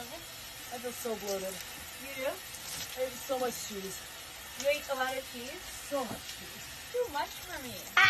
I feel so bloated. You do? I ate so much cheese. You ate a lot of cheese? So much cheese. Too much for me.